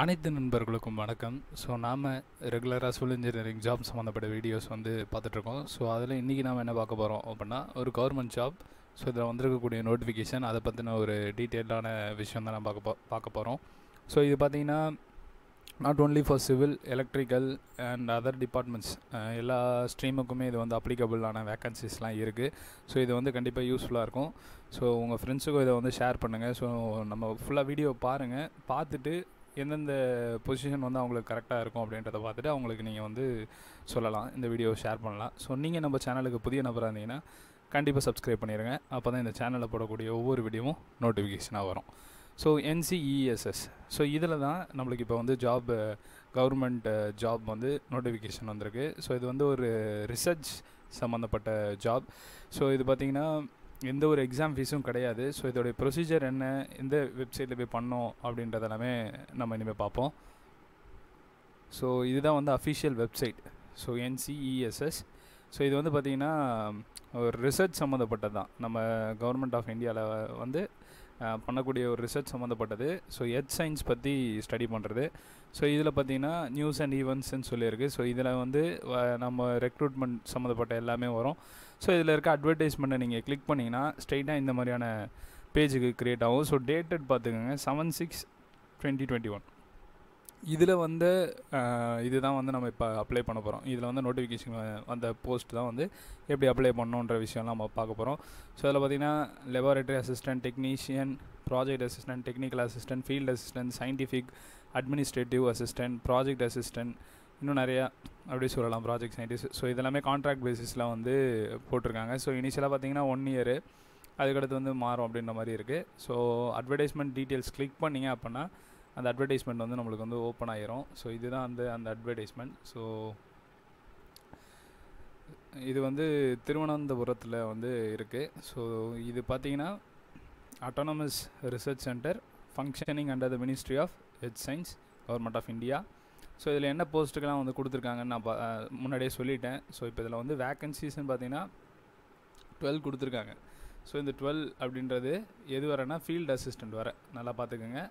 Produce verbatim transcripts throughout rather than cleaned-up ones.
அனைத்து நண்பர்களுக்கும் வணக்கம். ஸோ நாம் ரெகுலராக சிவில் இன்ஜினியரிங் ஜாப் சம்மந்தப்பட்ட வீடியோஸ் வந்து பார்த்துட்ருக்கோம். ஸோ அதில் இன்றைக்கி நாம் என்ன பார்க்க போகிறோம் அப்படின்னா ஒரு கவர்மெண்ட் ஜாப். ஸோ இதில் வந்திருக்கக்கூடிய நோட்டிஃபிகேஷன் அதை பற்றின ஒரு டீட்டெயில்டான விஷயம் தான் நான் பார்க்க போ பார்க்க போகிறோம். ஸோ இது பார்த்திங்கன்னா not only for civil, electrical and other departments, எல்லா ஸ்ட்ரீமுக்குமே இது வந்து அப்ளிகபிளான வேக்கன்சிஸ்லாம் இருக்குது. ஸோ இது வந்து கண்டிப்பாக யூஸ்ஃபுல்லாக இருக்கும். ஸோ உங்கள் ஃப்ரெண்ட்ஸுக்கும் இதை வந்து ஷேர் பண்ணுங்கள். ஸோ நம்ம ஃபுல்லாக வீடியோ பாருங்கள், பார்த்துட்டு எந்தெந்த பொசிஷன் வந்து அவங்களுக்கு கரெக்டாக இருக்கும் அப்படின்றத பார்த்துட்டு அவங்களுக்கு நீங்கள் வந்து சொல்லலாம், இந்த வீடியோவை ஷேர் பண்ணலாம். ஸோ நீங்கள் நம்ம சேனலுக்கு புதிய நபராக இருந்தீங்கன்னா கண்டிப்பாக சப்ஸ்கிரைப் பண்ணிடுங்க. அப்போ தான் இந்த சேனலில் போடக்கூடிய ஒவ்வொரு வீடியோவும் நோட்டிஃபிகேஷனாக வரும். ஸோ என்சிஇஎஸ்எஸ், ஸோ இதில் தான் நம்மளுக்கு இப்போ வந்து ஜாப், கவர்மெண்ட் ஜாப் வந்து நோட்டிஃபிகேஷன் வந்திருக்கு. ஸோ இது வந்து ஒரு ரிசர்ச் சம்மந்தப்பட்ட ஜாப். ஸோ இது பார்த்திங்கன்னா எந்த ஒரு எக்ஸாம் ஃபீஸும் கிடையாது. ஸோ இதோடைய ப்ரொசீஜர் என்ன, எந்த வெப்சைட்டில் போய் பண்ணோம் அப்படின்றதெல்லாமே நம்ம இனிமேல் பார்ப்போம். ஸோ இதுதான் வந்து official website. So NCESS. So இது வந்து பார்த்திங்கன்னா ஒரு ரிசர்ச் சம்மந்தப்பட்டது தான். நம்ம கவர்மெண்ட் ஆஃப் இந்தியாவில் வந்து பண்ணக்கூடிய ஒரு ரிசர்ச் சம்மந்தப்பட்டது. ஸோ எர்த் சயின்ஸ் பற்றி ஸ்டடி பண்ணுறது. ஸோ இதில் பார்த்திங்கன்னா நியூஸ் அண்ட் ஈவெண்ட்ஸ்ன்னு சொல்லியிருக்கு. ஸோ இதில் வந்து நம்ம ரெக்ரூட்மெண்ட் சம்மந்தப்பட்ட எல்லாமே வரும். ஸோ இதில் இருக்க அட்வர்டைஸ்மெண்ட்டை நீங்கள் கிளிக் பண்ணிங்கன்னா ஸ்ட்ரெயிட்டாக இந்த மாதிரியான பேஜுக்கு க்ரியேட் ஆகும். ஸோ டேட்டட் பார்த்துக்கோங்க seven six twenty twenty one. இதில் வந்து இதுதான் வந்து நம்ம இப்போ அப்ளை பண்ண போகிறோம். இதில் வந்து நோட்டிஃபிகேஷன் அந்த போஸ்ட் தான் வந்து எப்படி அப்ளை பண்ணணுன்ற விஷயம்லாம் நம்ம பார்க்க போகிறோம். ஸோ அதில் பார்த்திங்கன்னா laboratory assistant, technician, project assistant, technical assistant, field assistant, scientific, administrative assistant, project assistant, இன்னும் நிறையா அப்படி சொல்லலாம், ப்ராஜெக்ட் சயின்டிஸ்ட். ஸோ இதெல்லாமே கான்ட்ராக்ட் பேசிஸ்லாம் வந்து போட்டிருக்காங்க. ஸோ இனிஷியலாக பார்த்திங்கன்னா ஒன் இயரு, அதுக்கடுத்து வந்து மாறும் அப்படின்ற மாதிரி இருக்குது. ஸோ அட்வர்டைஸ்மெண்ட் டீட்டெயில்ஸ் கிளிக் பண்ணிங்க அப்படின்னா அந்த அட்வர்டைஸ்மெண்ட் வந்து நம்மளுக்கு வந்து ஓப்பன் ஆகிரும். ஸோ இதுதான் அந்த அந்த அட்வர்டைஸ்மெண்ட். ஸோ இது வந்து திருவனந்தபுரத்தில் வந்து இருக்குது. ஸோ இது பார்த்திங்கன்னா autonomous research centre functioning under the ministry of health science, government of India. So இதில் என்ன போஸ்ட்டுக்கெல்லாம் வந்து கொடுத்துருக்காங்கன்னு நான் பா முன்னாடியே சொல்லிட்டேன். ஸோ இப்போ இதில் வந்து வேக்கன்சிஸ்ன்னு பார்த்திங்கன்னா டுவெல் கொடுத்துருக்காங்க. ஸோ இந்த டுவெல் அப்படின்றது எது வரேன்னா ஃபீல்டு அசிஸ்டண்ட் வர, நல்லா பார்த்துக்கோங்க.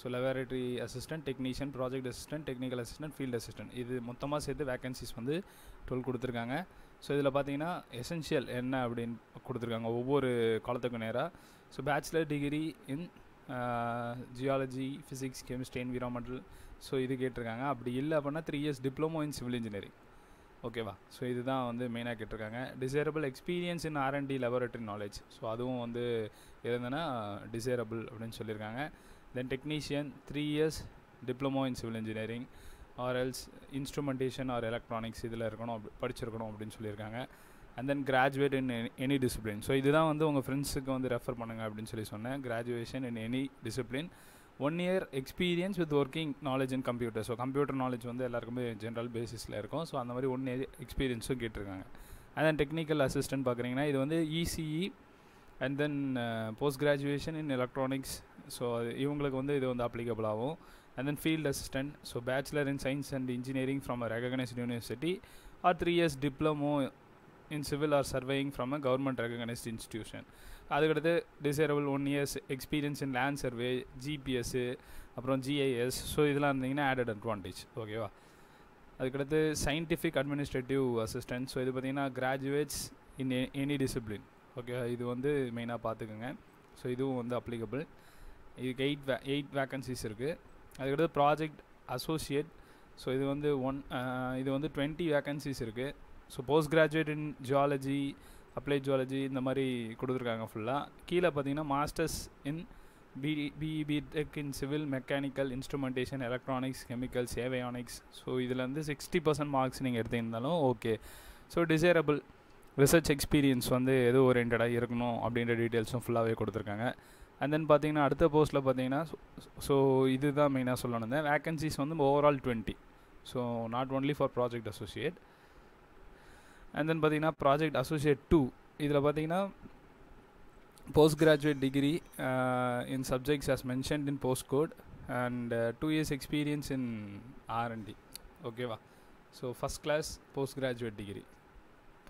So laboratory assistant, technician, project assistant, technical assistant, field assistant, இது மொத்தமாக சேர்த்து வேக்கன்சிஸ் வந்து டுவெல் கொடுத்துருக்காங்க. ஸோ இதில் பார்த்திங்கன்னா எசென்ஷியல் என்ன அப்படின்னு கொடுத்துருக்காங்க ஒவ்வொரு காலத்துக்கும் நேராக. So bachelor degree in geology, physics, chemistry, environmental, so இது கேட்டிருக்காங்க. அப்படி இல்லை அப்படின்னா three years diploma in civil engineering, ஓகேவா. ஸோ இதுதான் வந்து மெயினாக கேட்டிருக்காங்க. Desirable experience in R and D laboratory knowledge, so அதுவும் வந்து இருந்ததுன்னா டிசைரபிள் அப்படின்னு சொல்லியிருக்காங்க. Then technician, three years diploma in civil engineering or else instrumentation or electronics இதில் இருக்கணும், படிச்சிருக்கணும் அப்படின்னு சொல்லியிருக்காங்க. And then graduate in any discipline. So இதுதான் வந்து உங்கள் ஃப்ரெண்ட்ஸுக்கு வந்து ரெஃபர் பண்ணுங்கள் அப்படின்னு சொல்லி சொன்னேன். Graduation in any discipline, one year experience with working knowledge in computer. So computer knowledge வந்து எல்லாருக்குமே ஜென்ரல் பேசிஸில் இருக்கும். ஸோ அந்த மாதிரி ஒன் இயர் எக்ஸ்பீரியன்ஸும் கேட்டிருக்காங்க. அண்ட் தென் டெக்னிக்கல் அசிஸ்டன்ட் பார்க்குறீங்கன்னா இது வந்து ECE and then post graduation in electronics. So இவங்களுக்கு வந்து இது வந்து அப்ளிகபிள் ஆகும். And then field assistant, so bachelor in science and engineering from a recognised university or three years diploma in civil or surveying from a government recognised institution. அதுக்கடுத்து desirable one years experience in land survey, GPS, அப்புறம் GIS. So இதெல்லாம் இருந்தீங்கன்னா added advantage, ஓகேவா. அதுக்கடுத்து scientific administrative assistant, so இது பார்த்திங்கன்னா graduates in any discipline, okay. இது வந்து மெயினாக பார்த்துக்குங்க. ஸோ இதுவும் வந்து அப்ளிகபிள். இதுக்கு எயிட் வே எயிட் வேக்கன்சிஸ் இருக்குது. அதுக்கடுத்து ப்ராஜெக்ட் அசோசியேட், ஸோ இது வந்து ஒன் இது வந்து டுவெண்ட்டி வேக்கன்சிஸ் இருக்குது. So post graduate in geology, applied zoology, இந்த மாதிரி கொடுத்துருக்காங்க ஃபுல்லாக. கீழே பார்த்திங்கன்னா masters in B E B E B Tech in civil, mechanical, instrumentation, electronics, chemicals, avionics. So இதில் வந்து சிக்ஸ்டி பர்சன்ட் மார்க்ஸ் நீங்கள் எடுத்திருந்தாலும் okay. So desirable research experience வந்து எது ஓரியன்டாக இருக்கணும் அப்படின்ற டீட்டெயில்ஸும் ஃபுல்லாகவே கொடுத்துருக்காங்க. அண்ட் தென் பார்த்திங்கன்னா அடுத்த போஸ்ட்டில் பார்த்திங்கன்னா ஸோ இது தான் மெயினாக சொல்லணுந்தேன். வேக்கன்சிஸ் வந்து overall twenty, so not only for project associate. And then பார்த்திங்கன்னா ப்ராஜெக்ட் அசோசியேட் டூ, இதில் பார்த்திங்கன்னா post graduate degree in subjects as mentioned in post code and two years experience in R and D, ஓகேவா. So first class post graduate degree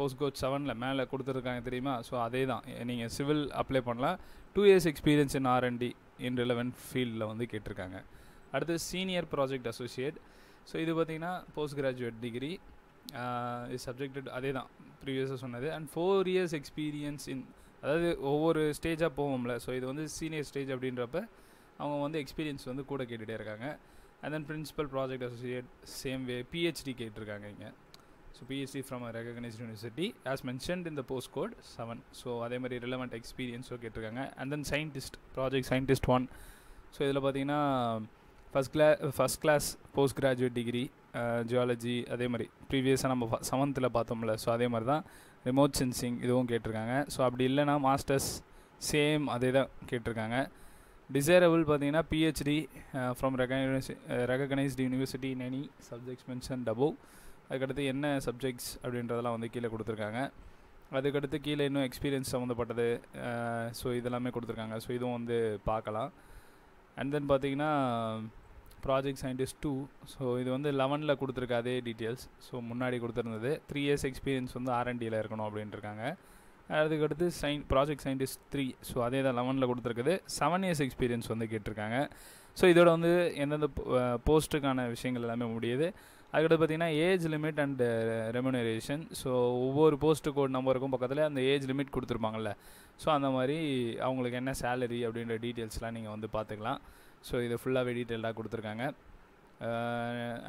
post code செவனில் மேலே கொடுத்துருக்காங்க தெரியுமா. So அதே தான் நீங்கள் சிவில் அப்ளை பண்ணலாம். Two years experience in R and D in relevant ஃபீல்டில் வந்து கேட்டிருக்காங்க. அடுத்து சீனியர் ப்ராஜெக்ட் அசோசியேட். ஸோ இது பார்த்திங்கன்னா போஸ்ட் கிராஜுவேட் டிகிரி இது சப்ஜெக்டட் அதே தான் ப்ரீவியஸாக சொன்னது. And four years experience in, அதாவது ஒவ்வொரு ஸ்டேஜாக போவோம்ல, ஸோ இது வந்து சீனியர் ஸ்டேஜ் அப்படின்றப்ப அவங்க வந்து எக்ஸ்பீரியன்ஸ் வந்து கூட கேட்டுகிட்டே இருக்காங்க. And then principal project associate same way PhD கேட்டிருக்காங்க இங்கே. So PhD from a recognised university as mentioned in the post code seven. So அதே மாதிரி ரிலவெண்ட் எக்ஸ்பீரியன்ஸும் கேட்டிருக்காங்க. And then scientist project scientist one. So இதில் பார்த்தீங்கன்னா first class first class post graduate degree geology, அதே மாதிரி ப்ரீவியஸாக நம்ம செவன்த்தில் பார்த்தோம்ல, ஸோ அதே மாதிரி தான் ரிமோட் சென்சிங் இதுவும் கேட்டிருக்காங்க. ஸோ அப்படி இல்லைனா மாஸ்டர்ஸ் சேம் அதே தான் கேட்டிருக்காங்க. டிசைரபிள் பார்த்தீங்கன்னா PhD from recognise recognised university in any subjects mention above. அதுக்கடுத்து என்ன சப்ஜெக்ட்ஸ் அப்படின்றதெல்லாம் வந்து கீழே கொடுத்துருக்காங்க. அதுக்கடுத்து கீழே இன்னும் எக்ஸ்பீரியன்ஸ் சம்மந்தப்பட்டது, ஸோ இதெல்லாமே கொடுத்துருக்காங்க. ஸோ இதுவும் வந்து பார்க்கலாம். அண்ட் தென் பார்த்தீங்கன்னா ப்ராஜெக்ட் சயின்டிஸ்ட் டூ. ஸோ இது வந்து லெவனில் கொடுத்துருக்க அதே டீட்டெயில்ஸ், ஸோ முன்னாடி கொடுத்துருந்தது. த்ரீ இயர்ஸ் எக்ஸ்பீரியன்ஸ் வந்து ஆர்என்டியில் இருக்கணும் அப்படின்ட்டுருக்காங்க. அதுக்கடுத்து science project scientist three. So அதே தான் லெவனில் கொடுத்துருக்குது. செவன் இயர்ஸ் எக்ஸ்பீரியன்ஸ் வந்து கேட்டிருக்காங்க. ஸோ இதோட வந்து எந்தெந்த போஸ்ட்டுக்கான விஷயங்கள் எல்லாமே முடியுது. அதுக்கடுத்து பார்த்திங்கன்னா age limit and remuneration. So ஒவ்வொரு போஸ்ட்டு கோட் நம்பருக்கும் பக்கத்தில் அந்த ஏஜ் லிமிட் கொடுத்துருப்பாங்கள்ல, ஸோ அந்த மாதிரி அவங்களுக்கு என்ன சேலரி அப்படின்ற டீட்டெயில்ஸ்லாம் நீங்கள் வந்து பார்த்துக்கலாம். ஸோ இது ஃபுல்லாகவே டீட்டெயில்டாக கொடுத்துருக்காங்க.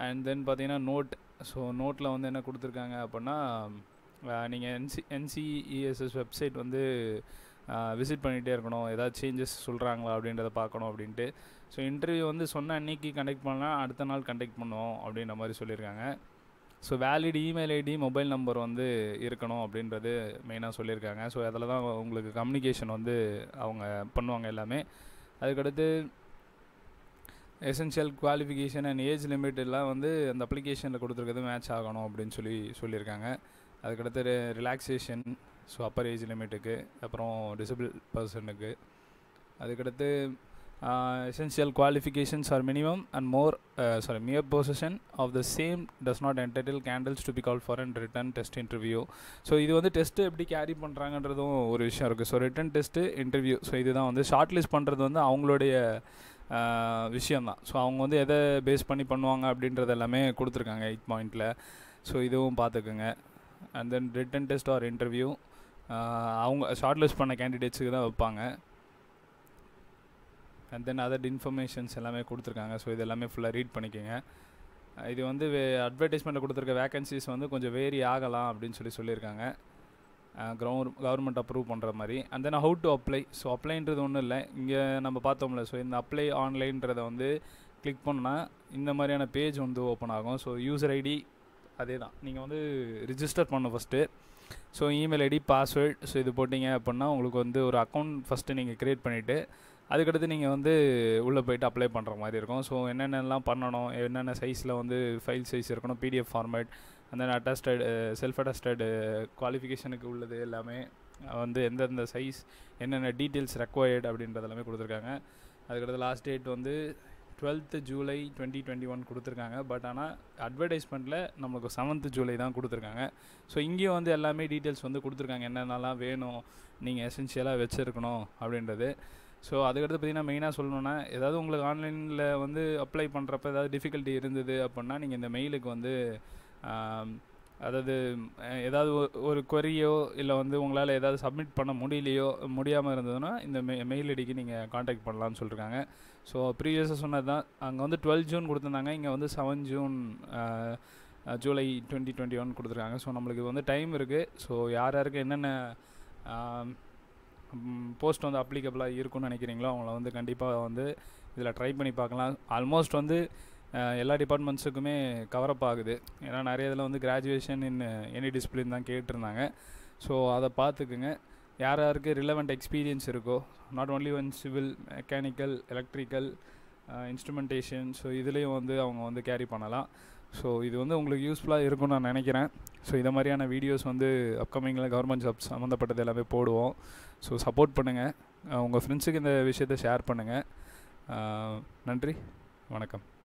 அண்ட் தென் பார்த்திங்கன்னா நோட். ஸோ நோட்டில் வந்து என்ன கொடுத்துருக்காங்க அப்படின்னா, நீங்கள் என்சி என்சிஇஎஸ்எஸ் வெப்சைட் வந்து விசிட் பண்ணிகிட்டே இருக்கணும், ஏதாவது சேஞ்சஸ் சொல்கிறாங்களா அப்படின்றத பார்க்கணும் அப்படின்ட்டு. ஸோ இன்டர்வியூ வந்து சொன்ன அன்றைக்கி கண்டக்ட் பண்ணலாம், அடுத்த நாள் கண்டக்ட் பண்ணுவோம் அப்படின்ற மாதிரி சொல்லியிருக்காங்க. So valid email ID mobile number வந்து இருக்கணும் அப்படின்றது மெயினாக சொல்லியிருக்காங்க. ஸோ அதில் தான் உங்களுக்கு கம்யூனிகேஷன் வந்து அவங்க பண்ணுவாங்க எல்லாமே. அதுக்கடுத்து essential qualification and age limit எல்லாம் வந்து அந்த அப்ளிகேஷனில் கொடுத்துருக்கிறது மேட்ச் ஆகணும் அப்படின்னு சொல்லி சொல்லியிருக்காங்க. அதுக்கடுத்து ரிலாக்ஸேஷன், ஸோ அப்பர் ஏஜ் லிமிட்டுக்கு, அப்புறம் டிசபிள் பர்சனுக்கு. அதுக்கடுத்து essential qualifications are minimum and more sorry mere position of the same does not entitle candles to be call for and written test interview. So இது வந்து டெஸ்ட்டு எப்படி carry பண்ணுறாங்கன்றதும் ஒரு விஷயம் இருக்குது. So written test interview, so இதுதான் வந்து short list பண்ணுறது வந்து அவங்களுடைய விஷயந்தான். ஸோ அவங்க வந்து எதை பேஸ் பண்ணி பண்ணுவாங்க அப்படின்றது எல்லாமே கொடுத்துருக்காங்க எயிட் பாயிண்டில். ஸோ இதுவும் பார்த்துக்குங்க. And then written test or interview அவங்க ஷார்ட் லிஸ்ட் பண்ண கேண்டிடேட்ஸுக்கு தான் வைப்பாங்க. அண்ட் தென் அதர் இன்ஃபர்மேஷன்ஸ் எல்லாமே கொடுத்துருக்காங்க. ஸோ இது எல்லாமே ஃபுல்லாக ரீட் பண்ணிக்கோங்க. இது வந்து அட்வர்டைஸ்மெண்ட்டில் கொடுத்துருக்க வேகன்சிஸ் வந்து கொஞ்சம் வேரி ஆகலாம் அப்படின்னு சொல்லி சொல்லியிருக்காங்க, கவர் கவர்மெண்ட் அப்ரூவ் பண்ணுற மாதிரி. And then how to apply. So அப்ளைன்றது ஒன்றும் இல்லை, இங்கே நம்ம பார்த்தோம்ல. ஸோ இந்த அப்ளை ஆன்லைன்றதை வந்து கிளிக் பண்ணால் இந்த மாதிரியான பேஜ் வந்து ஓப்பன் ஆகும். ஸோ யூசர் ஐடி அதே தான், நீங்கள் வந்து ரிஜிஸ்டர் பண்ணணும் first. So email ID password, so இது போட்டிங்க அப்படின்னா உங்களுக்கு வந்து ஒரு அக்கௌண்ட் ஃபஸ்ட்டு நீங்கள் க்ரியேட் பண்ணிவிட்டு அதுக்கடுத்து நீங்கள் வந்து உள்ளே போய்ட்டு அப்ளை பண்ணுற மாதிரி இருக்கும். ஸோ என்னென்னலாம் பண்ணணும், என்னென்ன சைஸில் வந்து ஃபைல் சைஸ் இருக்கணும், பிடிஎஃப் ஃபார்மேட், அந்த அட்டஸ்டட் செல்ஃப் அட்டஸ்டட் குவாலிஃபிகேஷனுக்கு உள்ளது எல்லாமே வந்து எந்தெந்த சைஸ், என்னென்ன டீட்டெயில்ஸ் ரெக்வயர்டு அப்படின்றது எல்லாமே கொடுத்துருக்காங்க. அதுக்கடுத்து லாஸ்ட் டேட் வந்து twelfth July twenty twenty one கொடுத்துருக்காங்க. பட் ஆனால் அட்வர்டைஸ்மெண்ட்டில் நம்மளுக்கு செவன்த்து ஜூலை தான் கொடுத்துருக்காங்க. ஸோ இங்கேயும் வந்து எல்லாமே டீட்டெயில்ஸ் வந்து கொடுத்துருக்காங்க, என்னென்னலாம் வேணும், நீங்கள் எசென்ஷியலாக வச்சுருக்கணும் அப்படின்றது. ஸோ அதுக்கடுத்து பார்த்திங்கன்னா மெயினாக சொல்லணுன்னா, ஏதாவது உங்களுக்கு ஆன்லைனில் வந்து அப்ளை பண்ணுறப்ப ஏதாவது டிஃபிகல்ட்டி இருந்தது அப்படின்னா நீங்கள் இந்த மெயிலுக்கு வந்து அதாவது ஏதாவது ஒரு கொரியோ இல்லை வந்து உங்களால் ஏதாவது சப்மிட் பண்ண முடியலையோ முடியாமல் இருந்ததுன்னா இந்த மெ மெயில் ஐடிக்கு நீங்கள் காண்டாக்ட் பண்ணலான்னு சொல்லியிருக்காங்க. ஸோ ப்ரீவியஸாக சொன்னது தான், அங்கே வந்து டுவெல் ஜூன் கொடுத்துருந்தாங்க, இங்கே வந்து seven June July twenty twenty one கொடுத்துருக்காங்க. ஸோ நம்மளுக்கு இது வந்து டைம் இருக்குது. ஸோ யார் யாருக்கு என்னென்ன போஸ்ட் வந்து அப்ளிகபிளாக இருக்குன்னு நினைக்கிறீங்களோ அவங்கள வந்து கண்டிப்பாக வந்து இதில் ட்ரை பண்ணி பார்க்கலாம். ஆல்மோஸ்ட் வந்து எல்லா டிபார்ட்மெண்ட்ஸுக்குமே கவரப் ஆகுது, ஏன்னா நிறைய இதில் வந்து கிராஜுவேஷன் இன் எனி டிசிப்ளின் தான் கேட்டிருந்தாங்க. ஸோ அதை பார்த்துக்குங்க. யார் யாருக்கு ரிலவெண்ட் எக்ஸ்பீரியன்ஸ் இருக்கோ, not only one civil, mechanical, electrical, instrumentation, so இதுலேயும் வந்து அவங்க வந்து கேரி பண்ணலாம். ஸோ இது வந்து உங்களுக்கு யூஸ்ஃபுல்லாக இருக்கும்னு நான் நினைக்கிறேன். ஸோ இதை மாதிரியான வீடியோஸ் வந்து அப்கமிங்கில் கவர்மெண்ட் ஜாப்ஸ் சம்மந்தப்பட்டது எல்லாமே போடுவோம். ஸோ சப்போர்ட் பண்ணுங்கள், உங்கள் ஃப்ரெண்ட்ஸுக்கு இந்த விஷயத்தை ஷேர் பண்ணுங்கள். நன்றி, வணக்கம்.